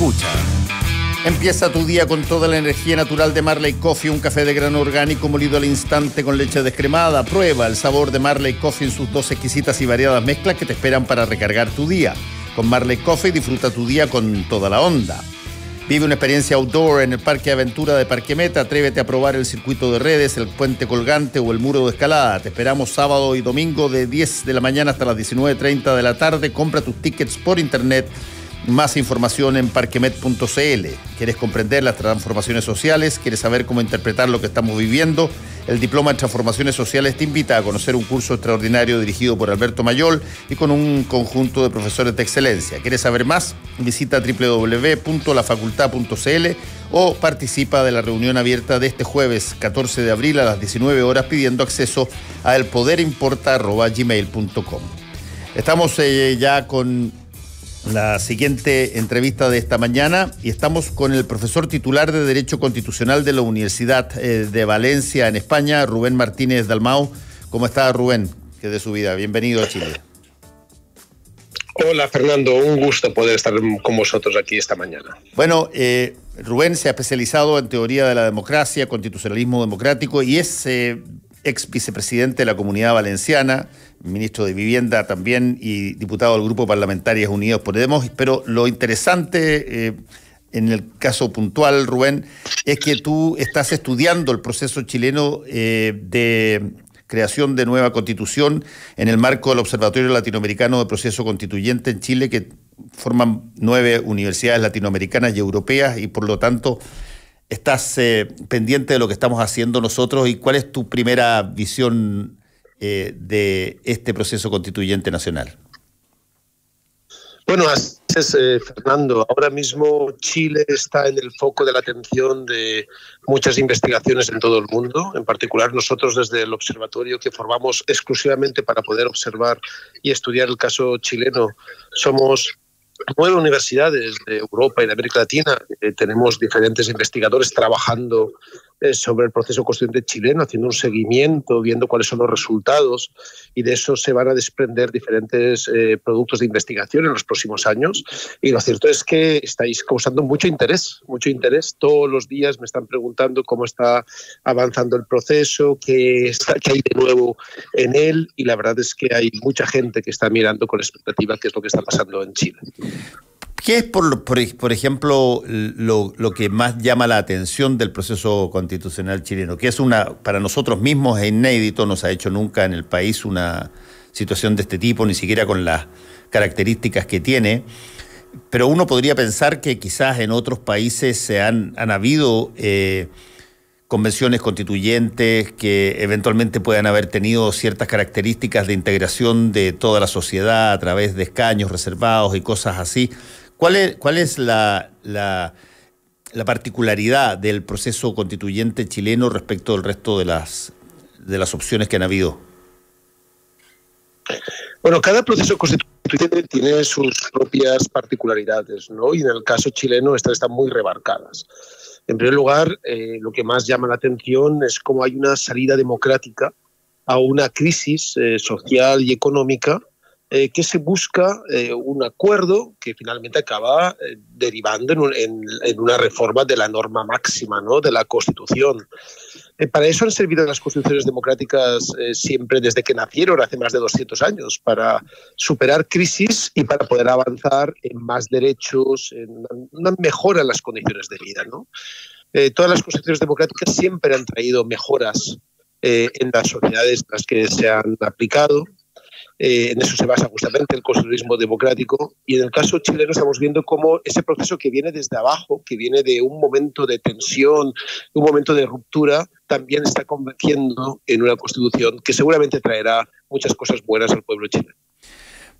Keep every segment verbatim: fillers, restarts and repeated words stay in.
escucha. Empieza tu día con toda la energía natural de Marley Coffee, un café de grano orgánico molido al instante con leche descremada. Prueba el sabor de Marley Coffee en sus dos exquisitas y variadas mezclas que te esperan para recargar tu día. Con Marley Coffee disfruta tu día con toda la onda. Vive una experiencia outdoor en el Parque Aventura de Parque Meta. Atrévete a probar el circuito de redes, el puente colgante o el muro de escalada. Te esperamos sábado y domingo de diez de la mañana hasta las diecinueve treinta de la tarde. Compra tus tickets por internet. Más información en parquemet punto c l. ¿Quieres comprender las transformaciones sociales? ¿Quieres saber cómo interpretar lo que estamos viviendo? El Diploma de Transformaciones Sociales te invita a conocer un curso extraordinario dirigido por Alberto Mayol y con un conjunto de profesores de excelencia. ¿Quieres saber más? Visita doble u doble u doble u punto la facultad punto c l o participa de la reunión abierta de este jueves catorce de abril a las diecinueve horas pidiendo acceso a el poder importa arroba gmail punto com. Estamos eh, ya con la siguiente entrevista de esta mañana y estamos con el profesor titular de Derecho Constitucional de la Universidad de Valencia en España, Rubén Martínez Dalmau. ¿Cómo está, Rubén? ¿Qué de su vida? Bienvenido a Chile. Hola, Fernando. Un gusto poder estar con vosotros aquí esta mañana. Bueno, eh, Rubén se ha especializado en teoría de la democracia, constitucionalismo democrático y es eh, ex vicepresidente de la Comunidad Valenciana, ministro de Vivienda también y diputado del Grupo Parlamentarias Unidos Podemos. Pero lo interesante eh, en el caso puntual, Rubén, es que tú estás estudiando el proceso chileno eh, de creación de nueva constitución en el marco del Observatorio Latinoamericano de Proceso Constituyente en Chile, que forman nueve universidades latinoamericanas y europeas y por lo tanto estás eh, pendiente de lo que estamos haciendo nosotros. ¿Y cuál es tu primera visión Eh, de este proceso constituyente nacional? Bueno, así es, eh, Fernando. Ahora mismo Chile está en el foco de la atención de muchas investigaciones en todo el mundo. En particular, nosotros desde el observatorio que formamos exclusivamente para poder observar y estudiar el caso chileno, somos nueve universidades de Europa y de América Latina. Eh, tenemos diferentes investigadores trabajando eh, sobre el proceso constituyente chileno, haciendo un seguimiento, viendo cuáles son los resultados, y de eso se van a desprender diferentes eh, productos de investigación en los próximos años. Y lo cierto es que estáis causando mucho interés, mucho interés. Todos los días me están preguntando cómo está avanzando el proceso, qué, está, qué hay de nuevo en él, y la verdad es que hay mucha gente que está mirando con expectativa qué es lo que está pasando en Chile. ¿Qué es, por, por, por ejemplo, lo, lo que más llama la atención del proceso constitucional chileno? Que es una, para nosotros mismos es inédito, no se ha hecho nunca en el país una situación de este tipo, ni siquiera con las características que tiene. Pero uno podría pensar que quizás en otros países se han, han habido eh, convenciones constituyentes que eventualmente puedan haber tenido ciertas características de integración de toda la sociedad a través de escaños reservados y cosas así. ¿Cuál es, cuál es la, la, la particularidad del proceso constituyente chileno respecto del resto de las, de las opciones que han habido? Bueno, cada proceso constituyente tiene sus propias particularidades, ¿no? Y en el caso chileno estas están muy remarcadas. En primer lugar, eh, lo que más llama la atención es cómo hay una salida democrática a una crisis eh, social y económica eh, que se busca eh, un acuerdo que finalmente acaba eh, derivando en, un, en, en una reforma de la norma máxima, ¿no?, de la Constitución. Eh, para eso han servido las constituciones democráticas eh, siempre desde que nacieron, hace más de doscientos años, para superar crisis y para poder avanzar en más derechos, en una mejora en las condiciones de vida, ¿no? Eh, todas las constituciones democráticas siempre han traído mejoras eh, en las sociedades en las que se han aplicado. Eh, en eso se basa justamente el constitucionalismo democrático, y en el caso chileno estamos viendo cómo ese proceso que viene desde abajo, que viene de un momento de tensión, un momento de ruptura, también está convergiendo en una constitución que seguramente traerá muchas cosas buenas al pueblo chileno.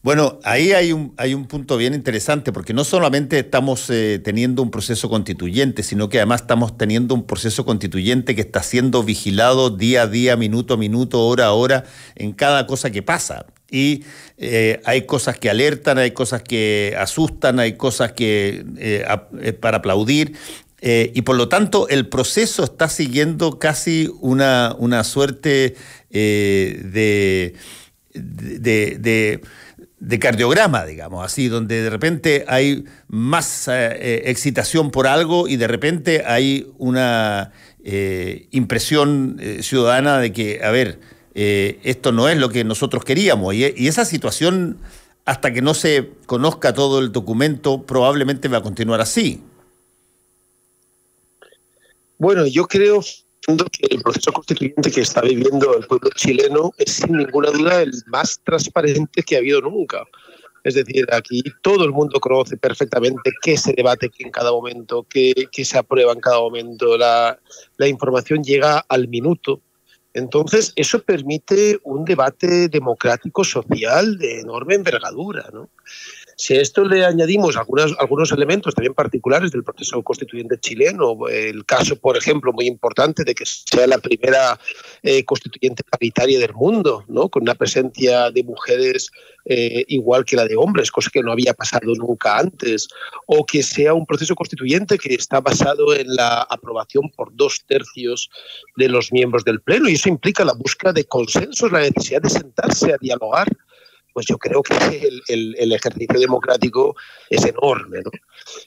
Bueno, ahí hay un, hay un punto bien interesante, porque no solamente estamos eh, teniendo un proceso constituyente, sino que además estamos teniendo un proceso constituyente que está siendo vigilado día a día, minuto a minuto, hora a hora, en cada cosa que pasa. Y eh, hay cosas que alertan, hay cosas que asustan, hay cosas que eh, a, eh, para aplaudir. Eh, y por lo tanto, el proceso está siguiendo casi una, una suerte eh, de, de, de, de cardiograma, digamos, así, donde de repente hay más eh, excitación por algo y de repente hay una eh, impresión eh, ciudadana de que, a ver, eh, esto no es lo que nosotros queríamos. Y, y esa situación, hasta que no se conozca todo el documento, probablemente va a continuar así. Bueno, yo creo que el proceso constituyente que está viviendo el pueblo chileno es sin ninguna duda el más transparente que ha habido nunca. Es decir, aquí todo el mundo conoce perfectamente qué se debate en cada momento, qué, qué se aprueba en cada momento, la, la información llega al minuto. Entonces, eso permite un debate democrático social de enorme envergadura, ¿no? Si a esto le añadimos algunas, algunos elementos también particulares del proceso constituyente chileno, el caso, por ejemplo, muy importante de que sea la primera eh, constituyente paritaria del mundo, ¿no? Con una presencia de mujeres eh, igual que la de hombres, cosa que no había pasado nunca antes, o que sea un proceso constituyente que está basado en la aprobación por dos tercios de los miembros del Pleno, y eso implica la búsqueda de consensos, la necesidad de sentarse a dialogar. Pues yo creo que el, el, el ejercicio democrático es enorme, ¿no?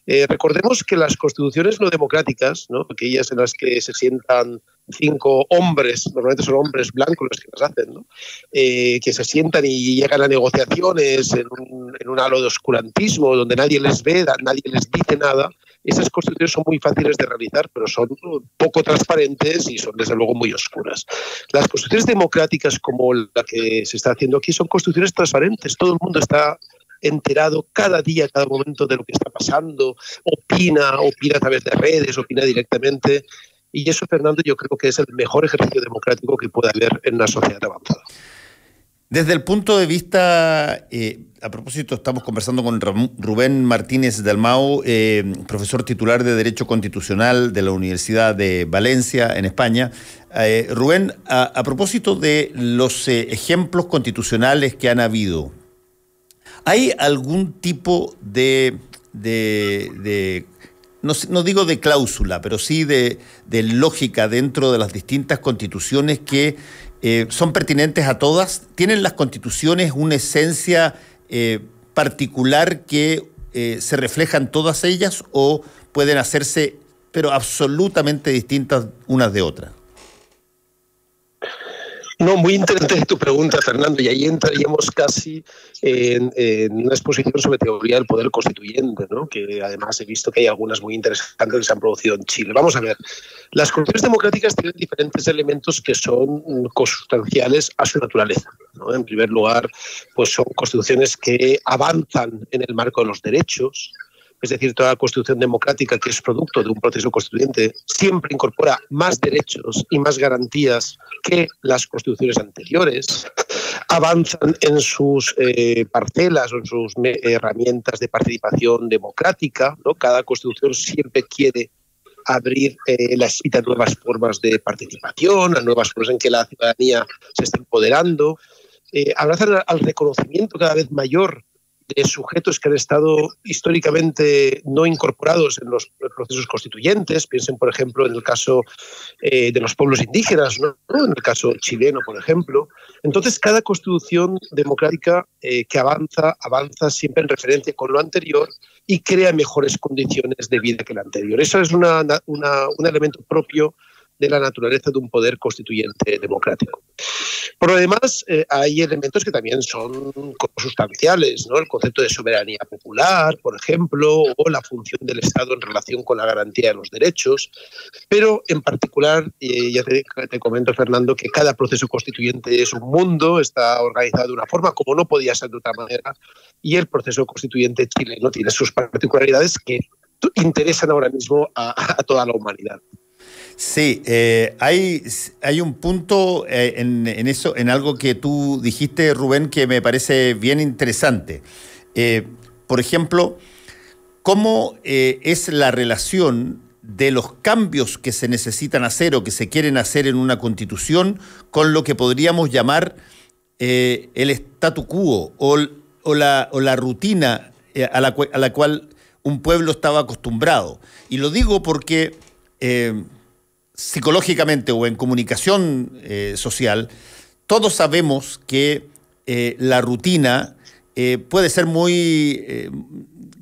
Eh, recordemos que las constituciones no democráticas, ¿no? Aquellas en las que se sientan cinco hombres, normalmente son hombres blancos los que las hacen, ¿no? eh, que se sientan y llegan a negociaciones en un, en un halo de oscurantismo donde nadie les ve, nadie les dice nada. Esas constituciones son muy fáciles de realizar, pero son poco transparentes y son desde luego muy oscuras. Las constituciones democráticas como la que se está haciendo aquí son constituciones transparentes, todo el mundo está enterado cada día, cada momento de lo que está pasando, opina, opina a través de redes, opina directamente. Y eso, Fernando, yo creo que es el mejor ejercicio democrático que puede haber en una sociedad avanzada. Desde el punto de vista, eh, a propósito, estamos conversando con Rubén Martínez Dalmau, eh, profesor titular de Derecho Constitucional de la Universidad de Valencia, en España. Eh, Rubén, a, a propósito de los eh, ejemplos constitucionales que han habido, ¿hay algún tipo de... de, de No, no digo de cláusula, pero sí de, de lógica dentro de las distintas constituciones que eh, son pertinentes a todas? ¿Tienen las constituciones una esencia eh, particular que eh, se refleja en todas ellas o pueden hacerse, pero absolutamente distintas unas de otras? No, muy interesante tu pregunta, Fernando, y ahí entraríamos casi en, en una exposición sobre teoría del poder constituyente, ¿no? Que además he visto que hay algunas muy interesantes que se han producido en Chile. Vamos a ver, las constituciones democráticas tienen diferentes elementos que son consustanciales a su naturaleza, ¿no? En primer lugar, pues son constituciones que avanzan en el marco de los derechos. Es decir, toda la constitución democrática que es producto de un proceso constituyente siempre incorpora más derechos y más garantías que las constituciones anteriores. Avanzan en sus eh, parcelas o en sus herramientas de participación democrática, ¿no? Cada constitución siempre quiere abrir eh, la cita a nuevas formas de participación, a nuevas formas en que la ciudadanía se está empoderando. Eh, abrazan al reconocimiento cada vez mayor de sujetos que han estado históricamente no incorporados en los procesos constituyentes. Piensen, por ejemplo, en el caso eh, de los pueblos indígenas, ¿no? En el caso chileno, por ejemplo. Entonces, cada constitución democrática eh, que avanza, avanza siempre en referencia con lo anterior y crea mejores condiciones de vida que la anterior. Eso es una, una, un elemento propio de la naturaleza de un poder constituyente democrático. Por lo demás, eh, hay elementos que también son consustanciales, ¿no? El concepto de soberanía popular, por ejemplo, o la función del Estado en relación con la garantía de los derechos. Pero, en particular, eh, ya te, te comento, Fernando, que cada proceso constituyente es un mundo, está organizado de una forma como no podía ser de otra manera, y el proceso constituyente chileno tiene sus particularidades que interesan ahora mismo a, a toda la humanidad. Sí, eh, hay, hay un punto eh, en, en eso, en algo que tú dijiste, Rubén, que me parece bien interesante. Eh, por ejemplo, ¿cómo eh, es la relación de los cambios que se necesitan hacer o que se quieren hacer en una constitución con lo que podríamos llamar eh, el statu quo o, o, la, o la rutina a la, a la cual un pueblo estaba acostumbrado? Y lo digo porque... Eh, psicológicamente o en comunicación eh, social, todos sabemos que eh, la rutina eh, puede ser muy, eh,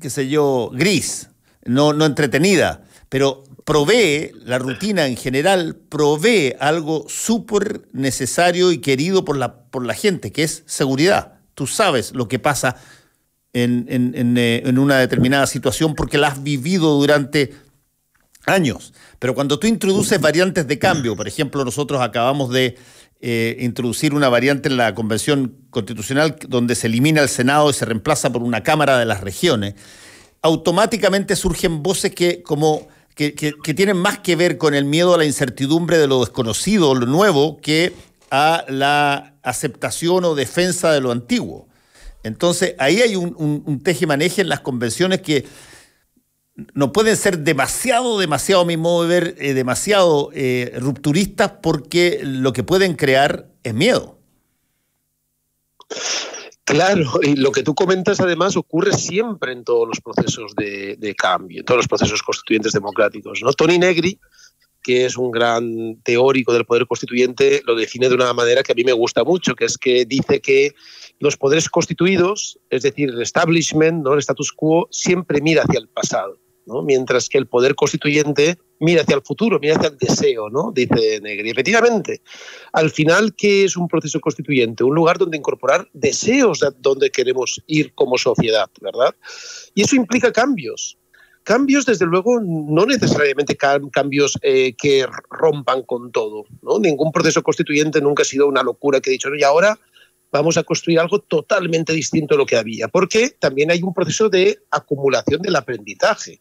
qué sé yo, gris, no, no entretenida, pero provee, la rutina en general, provee algo súper necesario y querido por la, por la gente, que es seguridad. Tú sabes lo que pasa en, en, en, eh, en una determinada situación porque la has vivido durante años. Pero cuando tú introduces variantes de cambio, por ejemplo, nosotros acabamos de eh, introducir una variante en la Convención Constitucional donde se elimina el Senado y se reemplaza por una Cámara de las Regiones, automáticamente surgen voces que, como, que, que, que tienen más que ver con el miedo a la incertidumbre de lo desconocido, lo nuevo, que a la aceptación o defensa de lo antiguo. Entonces, ahí hay un, un, un tejemaneje en las convenciones que no pueden ser demasiado, demasiado, a mi modo de ver, eh, demasiado eh, rupturistas, porque lo que pueden crear es miedo. Claro, y lo que tú comentas además ocurre siempre en todos los procesos de, de cambio, en todos los procesos constituyentes democráticos, ¿no? Tony Negri, que es un gran teórico del poder constituyente, lo define de una manera que a mí me gusta mucho, que es que dice que los poderes constituidos, es decir, el establishment, ¿no?, el status quo, siempre mira hacia el pasado, ¿no?, mientras que el poder constituyente mira hacia el futuro, mira hacia el deseo, ¿no?, dice Negri. Efectivamente, al final, ¿qué es un proceso constituyente? Un lugar donde incorporar deseos de donde queremos ir como sociedad, ¿verdad? Y eso implica cambios. Cambios, desde luego, no necesariamente cambios eh, que rompan con todo, ¿no? Ningún proceso constituyente nunca ha sido una locura que he dicho, ¿no?, y ahora vamos a construir algo totalmente distinto a lo que había, porque también hay un proceso de acumulación del aprendizaje.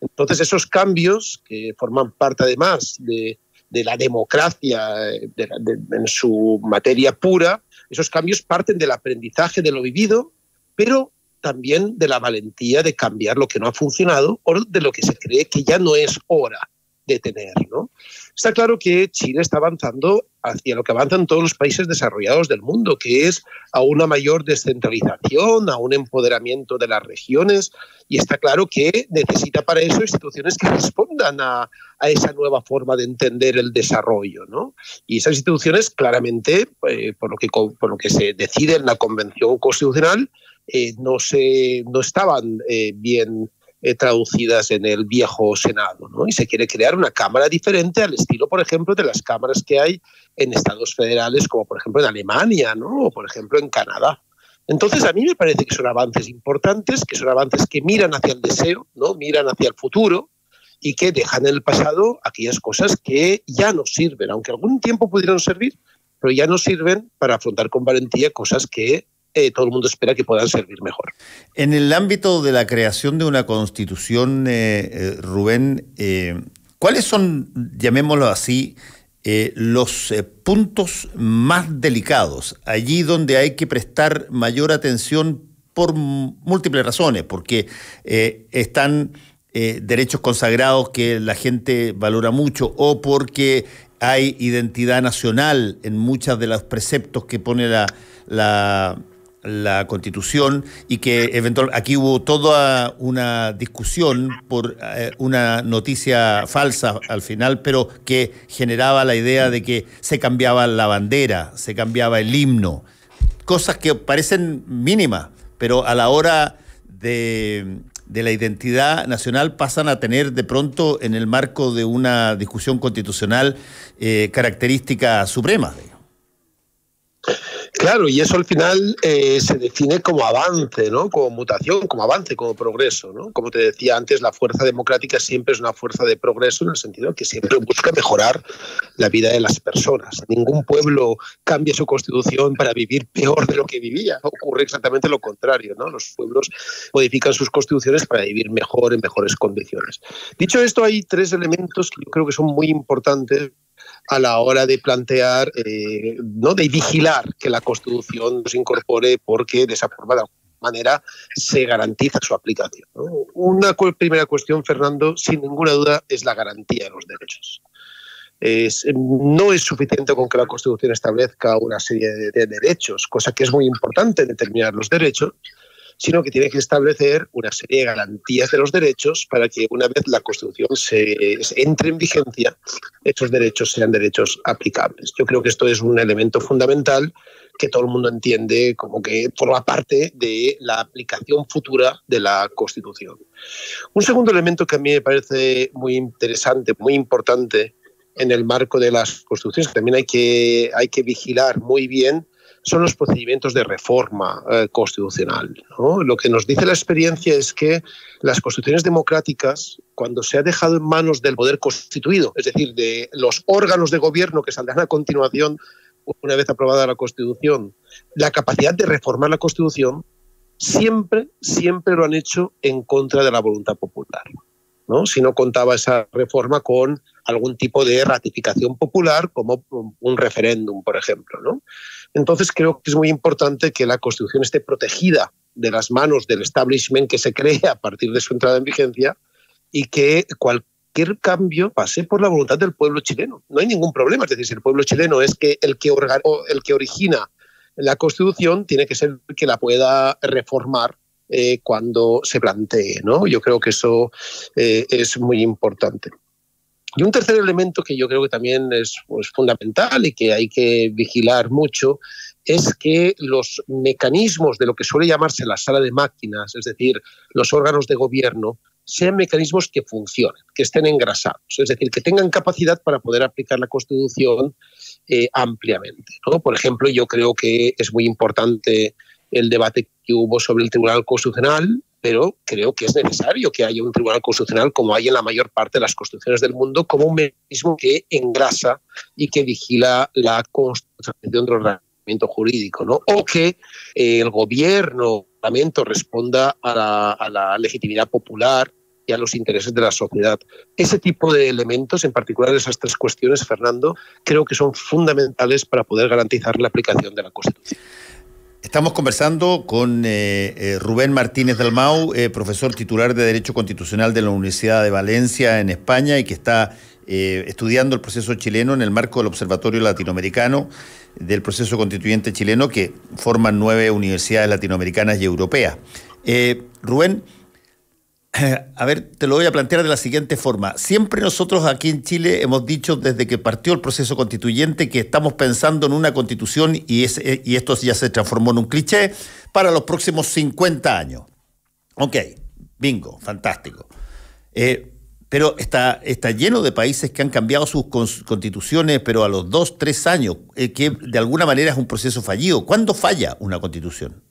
Entonces, esos cambios, que forman parte además de, de la democracia de la, de, en su materia pura, esos cambios parten del aprendizaje de lo vivido, pero también de la valentía de cambiar lo que no ha funcionado o de lo que se cree que ya no es hora de tener, ¿no? Está claro que Chile está avanzando hacia lo que avanzan todos los países desarrollados del mundo, que es a una mayor descentralización, a un empoderamiento de las regiones, y está claro que necesita para eso instituciones que respondan a, a esa nueva forma de entender el desarrollo, ¿no? Y esas instituciones, claramente, eh, por lo que, por lo que se decide en la Convención Constitucional, Eh, no, se, no estaban eh, bien eh, traducidas en el viejo Senado, ¿no? Y se quiere crear una Cámara diferente al estilo, por ejemplo, de las cámaras que hay en estados federales, como por ejemplo en Alemania, ¿no?, o por ejemplo en Canadá. Entonces, a mí me parece que son avances importantes, que son avances que miran hacia el deseo, ¿no?, miran hacia el futuro y que dejan en el pasado aquellas cosas que ya no sirven, aunque algún tiempo pudieron servir, pero ya no sirven para afrontar con valentía cosas que Eh, todo el mundo espera que puedan servir mejor. En el ámbito de la creación de una constitución, eh, eh, Rubén, eh, ¿cuáles son, llamémoslo así, eh, los eh, puntos más delicados, allí donde hay que prestar mayor atención por múltiples razones? Porque eh, están eh, derechos consagrados que la gente valora mucho, o porque hay identidad nacional en muchos de los preceptos que pone la... la la Constitución, y que eventualmente aquí hubo toda una discusión por eh, una noticia falsa al final, pero que generaba la idea de que se cambiaba la bandera, se cambiaba el himno, cosas que parecen mínimas, pero a la hora de, de la identidad nacional pasan a tener de pronto, en el marco de una discusión constitucional, eh, características supremas, digamos. Claro, y eso al final eh, se define como avance, ¿no?, como mutación, como avance, como progreso, ¿no? Como te decía antes, la fuerza democrática siempre es una fuerza de progreso, en el sentido que siempre busca mejorar la vida de las personas. Ningún pueblo cambia su constitución para vivir peor de lo que vivía. Ocurre exactamente lo contrario, ¿no? Los pueblos modifican sus constituciones para vivir mejor, en mejores condiciones. Dicho esto, hay tres elementos que yo creo que son muy importantes a la hora de plantear, eh, ¿no?, de vigilar que la Constitución nos incorpore, porque de esa forma, de alguna manera, se garantiza su aplicación, ¿no? Una cu- primera cuestión, Fernando, sin ninguna duda, es la garantía de los derechos. Es, no es suficiente con que la Constitución establezca una serie de, de derechos, cosa que es muy importante, determinar los derechos, sino que tiene que establecer una serie de garantías de los derechos para que una vez la Constitución se, se entre en vigencia, esos derechos sean derechos aplicables. Yo creo que esto es un elemento fundamental que todo el mundo entiende como que forma parte de la aplicación futura de la Constitución. Un segundo elemento que a mí me parece muy interesante, muy importante en el marco de las Constituciones, que también hay que, hay que vigilar muy bien, son los procedimientos de reforma eh, constitucional, ¿no? Lo que nos dice la experiencia es que las constituciones democráticas, cuando se ha dejado en manos del poder constituido, es decir, de los órganos de gobierno que saldrán a continuación una vez aprobada la Constitución, la capacidad de reformar la Constitución, siempre, siempre lo han hecho en contra de la voluntad popular, ¿no? Si no contaba esa reforma con algún tipo de ratificación popular, como un referéndum, por ejemplo, ¿no? Entonces creo que es muy importante que la Constitución esté protegida de las manos del establishment que se cree a partir de su entrada en vigencia y que cualquier cambio pase por la voluntad del pueblo chileno. No hay ningún problema, es decir, si el pueblo chileno es que el que, orga, el que origina la Constitución tiene que ser el que la pueda reformar eh, cuando se plantee, ¿no? Yo creo que eso eh, es muy importante. Y un tercer elemento que yo creo que también es pues, fundamental y que hay que vigilar mucho es que los mecanismos de lo que suele llamarse la sala de máquinas, es decir, los órganos de gobierno, sean mecanismos que funcionen, que estén engrasados, es decir, que tengan capacidad para poder aplicar la Constitución eh, ampliamente, ¿no? Por ejemplo, yo creo que es muy importante el debate que hubo sobre el Tribunal Constitucional, pero creo que es necesario que haya un Tribunal Constitucional como hay en la mayor parte de las constituciones del mundo, como un mecanismo que engrasa y que vigila la constitucionalización del ordenamiento jurídico, ¿no? O que el gobierno o el Parlamento responda a la, a la legitimidad popular y a los intereses de la sociedad. Ese tipo de elementos, en particular esas tres cuestiones, Fernando, creo que son fundamentales para poder garantizar la aplicación de la Constitución. Estamos conversando con eh, eh, Rubén Martínez Dalmau, eh, profesor titular de Derecho Constitucional de la Universidad de Valencia en España y que está eh, estudiando el proceso chileno en el marco del Observatorio Latinoamericano del Proceso Constituyente Chileno, que forman nueve universidades latinoamericanas y europeas. Eh, Rubén, a ver, te lo voy a plantear de la siguiente forma. Siempre nosotros aquí en Chile hemos dicho desde que partió el proceso constituyente que estamos pensando en una constitución, y, es, y esto ya se transformó en un cliché, para los próximos cincuenta años. Ok, bingo, fantástico. Eh, pero está, está lleno de países que han cambiado sus constituciones, pero a los dos, tres años, eh, que de alguna manera es un proceso fallido. ¿Cuándo falla una constitución?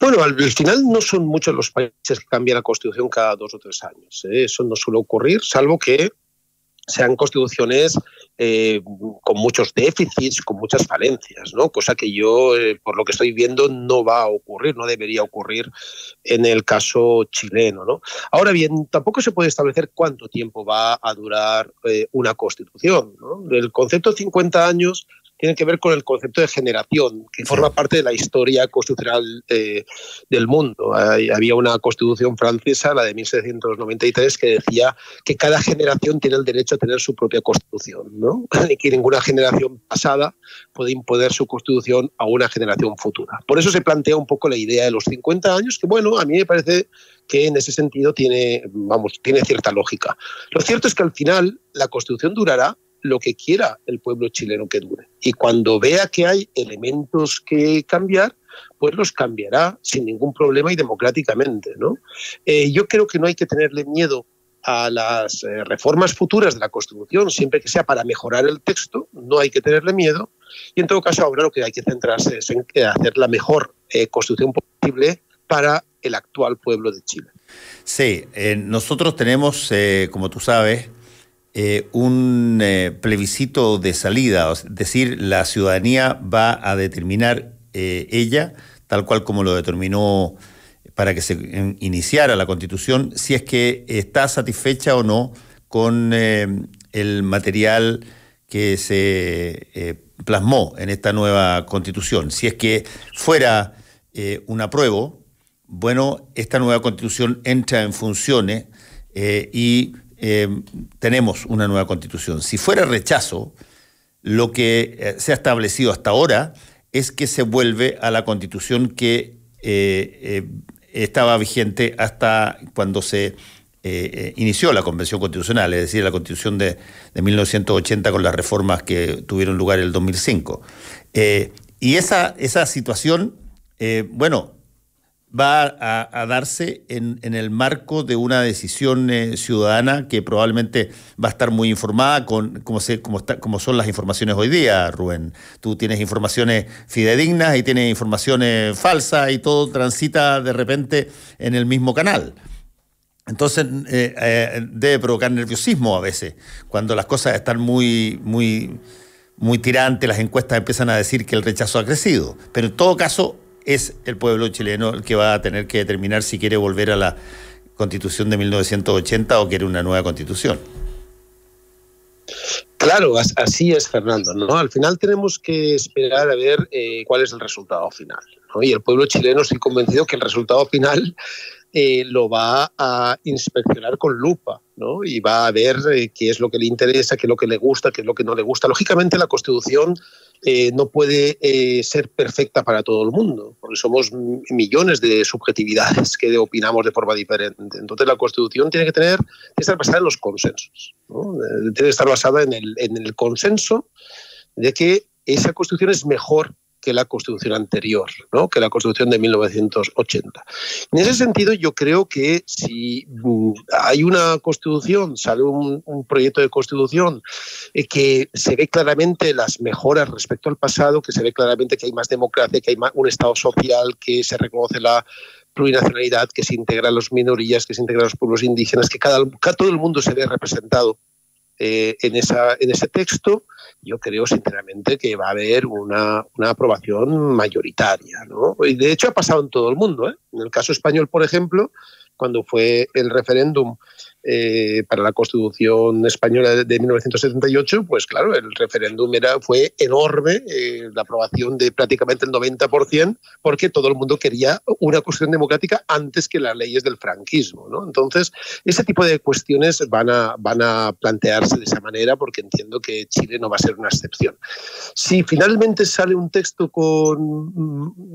Bueno, al final no son muchos los países que cambian la Constitución cada dos o tres años, ¿eh? Eso no suele ocurrir, salvo que sean constituciones eh, con muchos déficits, con muchas falencias, ¿no? Cosa que yo, eh, por lo que estoy viendo, no va a ocurrir, no debería ocurrir en el caso chileno, ¿no? Ahora bien, tampoco se puede establecer cuánto tiempo va a durar eh, una constitución, ¿no? El concepto de cincuenta años... tiene que ver con el concepto de generación, que forma parte de la historia constitucional eh, del mundo. Hay, había una constitución francesa, la de mil setecientos noventa y tres, que decía que cada generación tiene el derecho a tener su propia constitución, ¿no? Y que ninguna generación pasada puede imponer su constitución a una generación futura. Por eso se plantea un poco la idea de los cincuenta años, que bueno, a mí me parece que en ese sentido tiene, vamos, tiene cierta lógica. Lo cierto es que al final la constitución durará lo que quiera el pueblo chileno que dure. Y cuando vea que hay elementos que cambiar, pues los cambiará sin ningún problema y democráticamente, ¿no? Eh, yo creo que no hay que tenerle miedo a las eh, reformas futuras de la Constitución, siempre que sea para mejorar el texto, no hay que tenerle miedo. Y en todo caso, ahora lo que hay que centrarse es en hacer la mejor eh, Constitución posible para el actual pueblo de Chile. Sí, eh, nosotros tenemos, eh, como tú sabes, Eh, un eh, plebiscito de salida, es decir, la ciudadanía va a determinar eh, ella, tal cual como lo determinó para que se in- iniciara la Constitución, si es que está satisfecha o no con eh, el material que se eh, plasmó en esta nueva Constitución. Si es que fuera eh, un apruebo, bueno, esta nueva Constitución entra en funciones eh, y... Eh, tenemos una nueva constitución. Si fuera rechazo, lo que se ha establecido hasta ahora es que se vuelve a la Constitución que eh, eh, estaba vigente hasta cuando se eh, inició la Convención Constitucional, es decir, la Constitución de, de mil novecientos ochenta con las reformas que tuvieron lugar en el dos mil cinco. Eh, y esa, esa situación, eh, bueno, va a, a darse en, en el marco de una decisión eh, ciudadana que probablemente va a estar muy informada, con como, se, como, está, como son las informaciones hoy día, Rubén. Tú tienes informaciones fidedignas y tienes informaciones falsas y todo transita de repente en el mismo canal. Entonces eh, eh, debe provocar nerviosismo a veces, cuando las cosas están muy... muy, muy tirantes, las encuestas empiezan a decir que el rechazo ha crecido. Pero en todo caso... es el pueblo chileno el que va a tener que determinar si quiere volver a la Constitución de mil novecientos ochenta o quiere una nueva Constitución. Claro, así es, Fernando, ¿no? Al final tenemos que esperar a ver eh, cuál es el resultado final, ¿no? Y el pueblo chileno, estoy convencido que el resultado final eh, lo va a inspeccionar con lupa, ¿no? Y va a ver eh, qué es lo que le interesa, qué es lo que le gusta, qué es lo que no le gusta. Lógicamente la Constitución Eh, no puede eh, ser perfecta para todo el mundo, porque somos millones de subjetividades que opinamos de forma diferente. Entonces la Constitución tiene que tener, tiene que estar basada en los consensos, ¿no? Tiene que estar basada en el, en el consenso de que esa Constitución es mejor que la Constitución anterior, ¿no? Que la Constitución de mil novecientos ochenta. En ese sentido, yo creo que si hay una Constitución, sale un, un proyecto de Constitución eh, que se ve claramente las mejoras respecto al pasado, que se ve claramente que hay más democracia, que hay más, un Estado social, que se reconoce la plurinacionalidad, que se integra a las minorías, que se integra a los pueblos indígenas, que cada, cada todo el mundo se ve representado Eh, en, esa, en ese texto, yo creo sinceramente que va a haber una, una aprobación mayoritaria, ¿no? Y de hecho ha pasado en todo el mundo, ¿eh? En el caso español, por ejemplo, cuando fue el referéndum eh, para la Constitución Española de mil novecientos setenta y ocho, pues claro, el referéndum era, fue enorme, eh, la aprobación de prácticamente el noventa por ciento, porque todo el mundo quería una Constitución democrática antes que las leyes del franquismo, ¿no? Entonces, ese tipo de cuestiones van a, van a plantearse de esa manera, porque entiendo que Chile no va a ser una excepción. Si finalmente sale un texto con,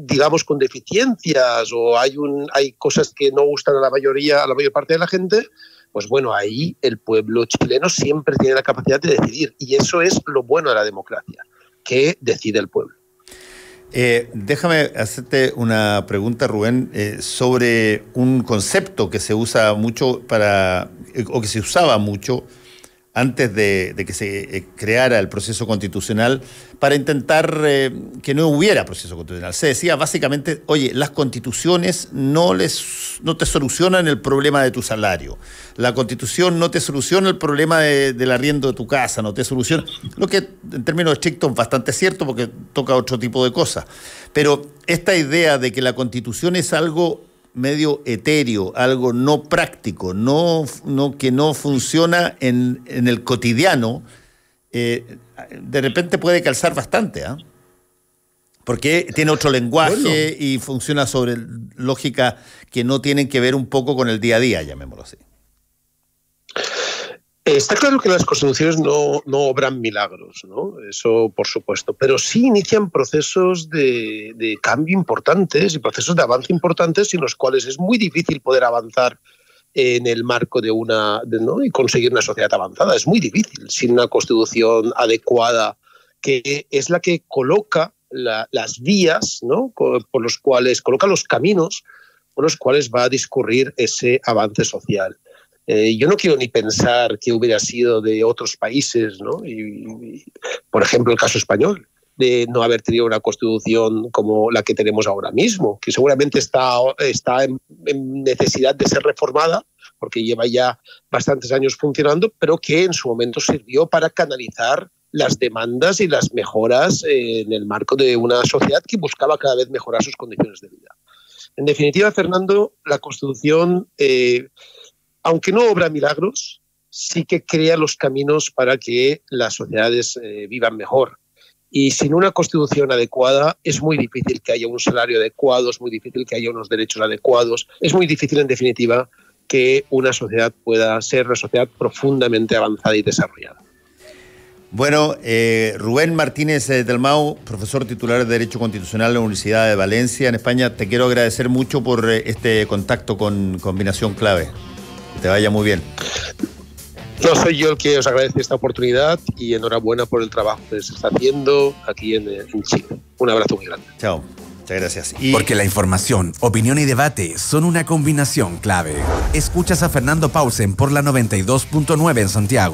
digamos, con deficiencias, o hay, un, hay cosas que no gustan a la mayoría, a la mayor parte de la gente, pues bueno, ahí el pueblo chileno siempre tiene la capacidad de decidir, y eso es lo bueno de la democracia, que decide el pueblo. Eh, déjame hacerte una pregunta, Rubén, eh, sobre un concepto que se usa mucho para, eh, o que se usaba mucho antes de, de que se creara el proceso constitucional, para intentar eh, que no hubiera proceso constitucional. Se decía básicamente, oye, las constituciones no, les, no te solucionan el problema de tu salario, la constitución no te soluciona el problema de, del arriendo de tu casa, no te soluciona, lo que en términos estrictos es bastante cierto porque toca otro tipo de cosas. Pero esta idea de que la constitución es algo medio etéreo, algo no práctico, no, no, que no funciona en, en el cotidiano, eh, de repente puede calzar bastante, ¿eh? Porque tiene otro lenguaje, bueno, y funciona sobre lógica que no tienen que ver un poco con el día a día, llamémoslo así. Está claro que las constituciones no, no obran milagros, ¿no? Eso por supuesto, pero sí inician procesos de, de cambio importantes y procesos de avance importantes, sin los cuales es muy difícil poder avanzar en el marco de una, de, ¿no? Y conseguir una sociedad avanzada. Es muy difícil sin una constitución adecuada, que es la que coloca la, las vías, ¿no? Por los cuales coloca los caminos por los cuales va a discurrir ese avance social. Eh, yo no quiero ni pensar que hubiera sido de otros países, ¿no? Y, y, por ejemplo, el caso español, de no haber tenido una constitución como la que tenemos ahora mismo, que seguramente está, está en, en necesidad de ser reformada, porque lleva ya bastantes años funcionando, pero que en su momento sirvió para canalizar las demandas y las mejoras en el marco de una sociedad que buscaba cada vez mejorar sus condiciones de vida. En definitiva, Fernando, la constitución... Eh, aunque no obra milagros, sí que crea los caminos para que las sociedades eh, vivan mejor. Y sin una constitución adecuada es muy difícil que haya un salario adecuado, es muy difícil que haya unos derechos adecuados, es muy difícil, en definitiva, que una sociedad pueda ser una sociedad profundamente avanzada y desarrollada. Bueno, eh, Rubén Martínez Dalmau, profesor titular de Derecho Constitucional de la Universidad de Valencia, en España, te quiero agradecer mucho por este contacto con Combinación Clave. Que te vaya muy bien. No soy yo el que os agradece esta oportunidad y enhorabuena por el trabajo que se está haciendo aquí en, en Chile. Un abrazo muy grande. Chao. Muchas gracias. Y... Porque la información, opinión y debate son una combinación clave. Escuchas a Fernando Paulsen por la noventa y dos punto nueve en Santiago.